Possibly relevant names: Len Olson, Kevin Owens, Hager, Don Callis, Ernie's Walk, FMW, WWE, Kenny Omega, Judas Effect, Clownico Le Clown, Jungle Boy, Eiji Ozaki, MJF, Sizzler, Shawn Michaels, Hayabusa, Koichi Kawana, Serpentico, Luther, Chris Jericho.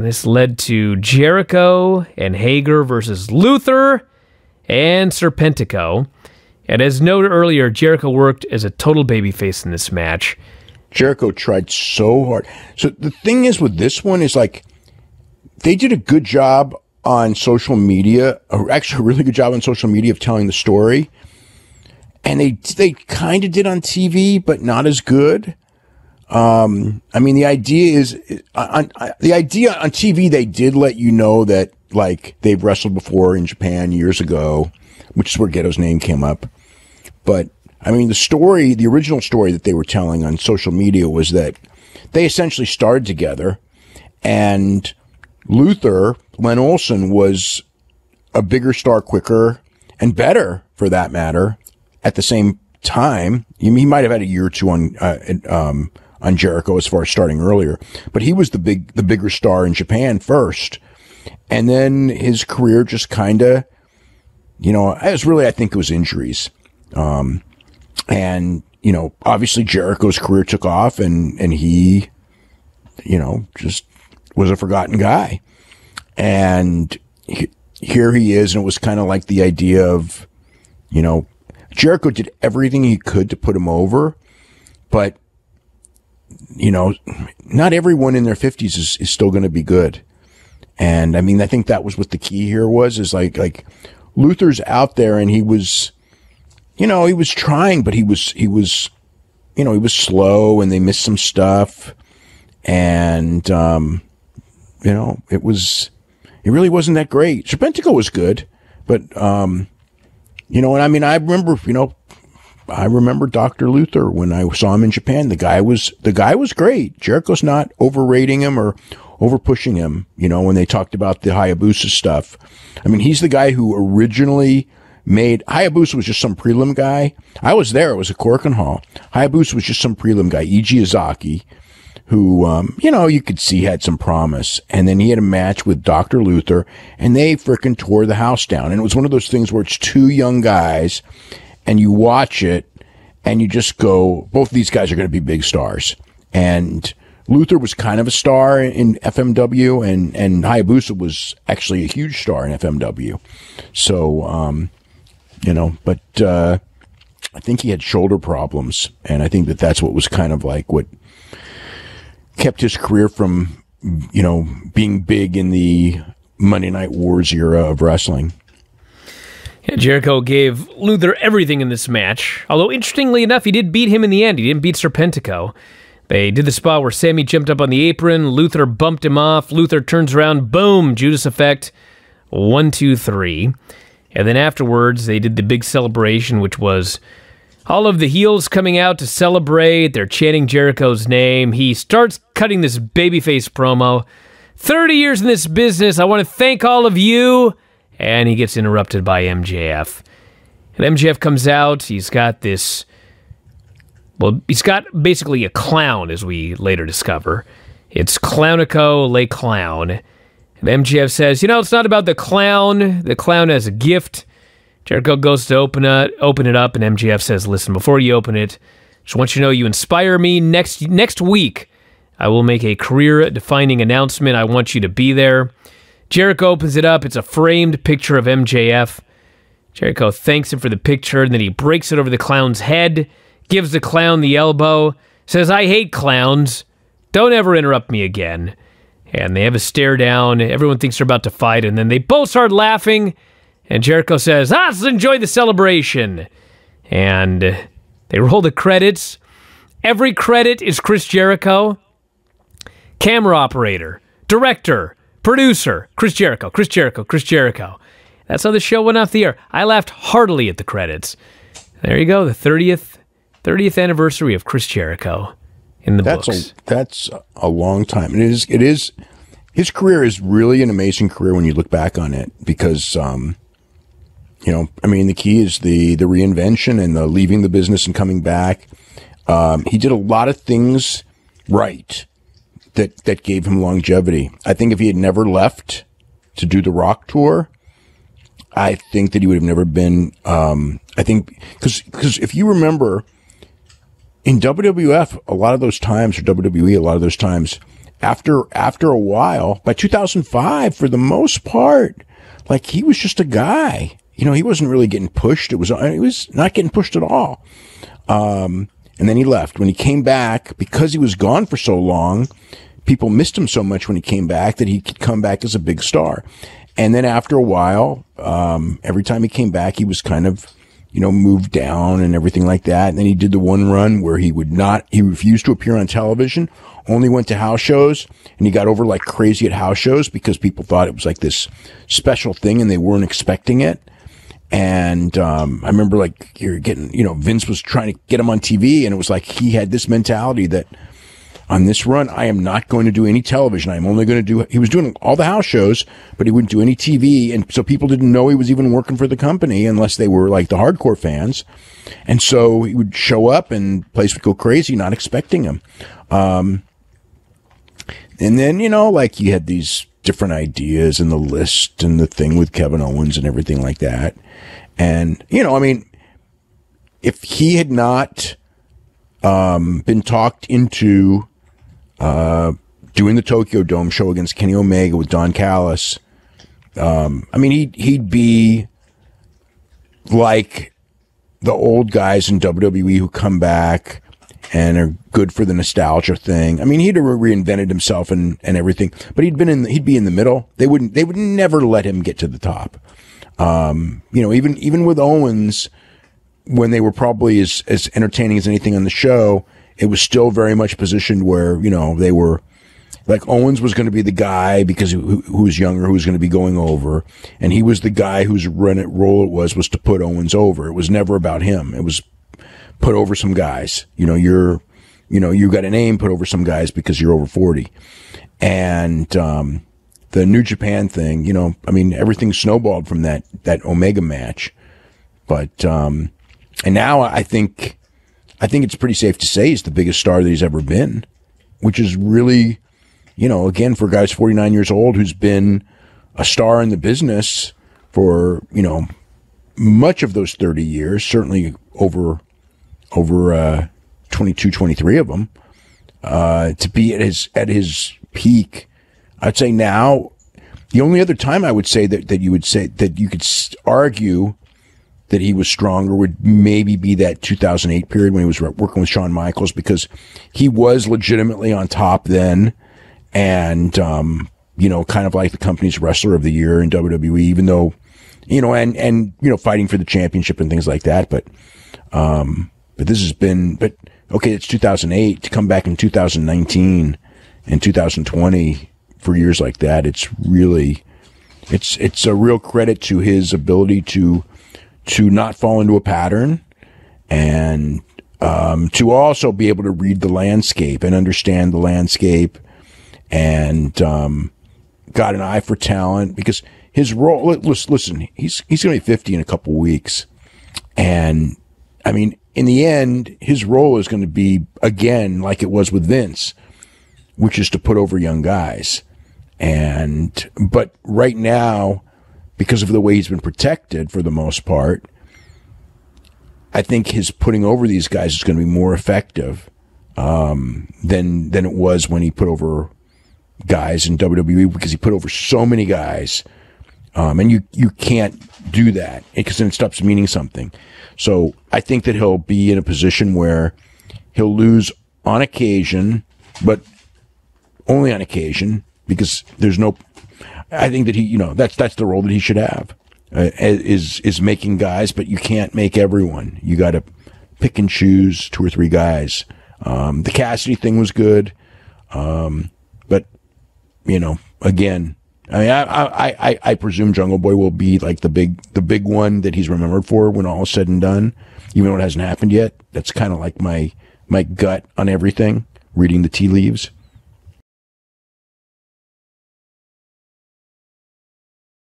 And this led to Jericho and Hager versus Luther and Serpentico. And as noted earlier, Jericho worked as a total babyface in this match. Jericho tried so hard. So the thing is with this one is like they did a good job on social media, or actually a really good job on social media of telling the story. And they kind of did on TV, but not as good. I mean, the idea is on TV, they did let you know that like they've wrestled before in Japan years ago, which is where Ghetto's name came up. But I mean, the story, the original story that they were telling on social media was that they essentially starred together, and Luther, Len Olson, was a bigger star quicker and better for that matter at the same time. He might have had a year or two on Jericho as far as starting earlier, but he was the bigger star in Japan first. And then his career just kind of, you know, it was really, I think it was injuries. And, you know, obviously Jericho's career took off and he, you know, just was a forgotten guy. And here he is. And it was kind of like the idea of, you know, Jericho did everything he could to put him over, but, you know, not everyone in their 50s is still going to be good. And I mean, I think that was what the key here was, is like Luther's out there and he was, you know, he was trying, but he was, you know, he was slow and they missed some stuff. And, you know, it really wasn't that great. Serpentico was good, but, you know, and I mean, I remember Dr. Luther when I saw him in Japan. The guy was great. Jericho's not overrating him or over pushing him. You know, when they talked about the Hayabusa stuff, I mean, he's the guy who originally made Hayabusa was just some prelim guy. I was there. It was a Corkin Hall. Hayabusa was just some prelim guy, Eiji Ozaki, who, you know, you could see had some promise. And then he had a match with Dr. Luther, and they frickin' tore the house down. And it was one of those things where it's two young guys, and you watch it, and you just go, both of these guys are going to be big stars. And Luther was kind of a star in FMW, and Hayabusa was actually a huge star in FMW. So, you know, but I think he had shoulder problems, and I think that that's what was kind of like what kept his career from, you know, being big in the Monday Night Wars era of wrestling. Yeah, Jericho gave Luther everything in this match. Although, interestingly enough, he did beat him in the end. He didn't beat Serpentico. They did the spot where Sammy jumped up on the apron. Luther bumped him off. Luther turns around. Boom. Judas Effect. 1, 2, 3. And then afterwards, they did the big celebration, which was all of the heels coming out to celebrate. They're chanting Jericho's name. He starts cutting this babyface promo. 30 years in this business. I want to thank all of you. And he gets interrupted by MJF. And MJF comes out. He's got this, well, he's got basically a clown, as we later discover. It's Clownico Le Clown. And MJF says, you know, it's not about the clown. The clown has a gift. Jericho goes to open it up, and MJF says, listen, before you open it, just want you to know you inspire me. Next week, I will make a career-defining announcement. I want you to be there. Jericho opens it up. It's a framed picture of MJF. Jericho thanks him for the picture, and then he breaks it over the clown's head, gives the clown the elbow, says, I hate clowns. Don't ever interrupt me again. And they have a stare down. Everyone thinks they're about to fight, and then they both start laughing. And Jericho says, ah, let's enjoy the celebration. And they roll the credits. Every credit is Chris Jericho. Camera operator, director, producer, Chris Jericho, Chris Jericho, Chris Jericho. That's how the show went off the air. I laughed heartily at the credits. There you go, the 30th anniversary of Chris Jericho in the books. That's a long time. It is. His career is really an amazing career when you look back on it because, you know, I mean, the key is the reinvention and the leaving the business and coming back. He did a lot of things right that gave him longevity. I think if he had never left to do the rock tour, I think that he would have never been, I think, because if you remember in WWF, a lot of those times, or WWE, a lot of those times, after a while, by 2005, for the most part, like, he was just a guy. You know, he wasn't really getting pushed. He was not getting pushed at all. And then he left. When he came back, because he was gone for so long, people missed him so much when he came back that he could come back as a big star. And then after a while, every time he came back, he was kind of, you know, moved down and everything like that. And then he did the one run where he refused to appear on television, only went to house shows, and he got over like crazy at house shows because people thought it was like this special thing and they weren't expecting it. And, I remember, like, you're getting, you know, Vince was trying to get him on TV, and it was like, he had this mentality that on this run, I am not going to do any television. I'm only going to do, he was doing all the house shows, but he wouldn't do any TV. And so people didn't know he was even working for the company unless they were like the hardcore fans. And so he would show up and the place would go crazy, not expecting him. And then, you know, like, you had these different ideas and the list and the thing with Kevin Owens and everything like that. And, you know, I mean, if he had not been talked into doing the Tokyo Dome show against Kenny Omega with Don Callis, I mean, he'd be like the old guys in WWE who come back and are good for the nostalgia thing. I mean, he'd have reinvented himself and everything, but he'd be in the middle. They would never let him get to the top. You know, even with Owens, when they were probably as entertaining as anything on the show, it was still very much positioned where, you know, they were like, Owens was going to be the guy because who was younger, who was going to be going over. And he was the guy whose role it was to put Owens over. It was never about him. It was put over some guys. You know, you got a name, put over some guys because you're over 40. And, the New Japan thing, you know, I mean, everything snowballed from that Omega match. But, and now I think it's pretty safe to say he's the biggest star that he's ever been, which is really, you know, again, for a guy who's 49 years old, who's been a star in the business for, you know, much of those 30 years, certainly over 22, 23 of them, to be at his peak. I'd say now, the only other time I would say that you would say that you could argue that he was stronger would maybe be that 2008 period when he was working with Shawn Michaels, because he was legitimately on top then. And, you know, kind of like the company's wrestler of the year in WWE, even though, you know, and, you know, fighting for the championship and things like that. But this has been, but okay, it's 2008 to come back in 2019 and 2020 for years like that. It's really, it's a real credit to his ability to not fall into a pattern and to also be able to read the landscape and understand the landscape and got an eye for talent, because his role, listen, he's going to be 50 in a couple weeks. And I mean, in the end, his role is going to be, again, like it was with Vince, which is to put over young guys. But right now, because of the way he's been protected for the most part, I think his putting over these guys is going to be more effective than it was when he put over guys in WWE, because he put over so many guys, and you can't do that because then it stops meaning something. So I think that he'll be in a position where he'll lose on occasion, but only on occasion, because there's no. I think that he, you know, that's the role that he should have, is making guys, but you can't make everyone. You got to pick and choose two or three guys. The Cassidy thing was good. But you know, again, I mean, I presume Jungle Boy will be like the big one that he's remembered for when all is said and done, even though it hasn't happened yet. That's kind of like my gut on everything, reading the tea leaves.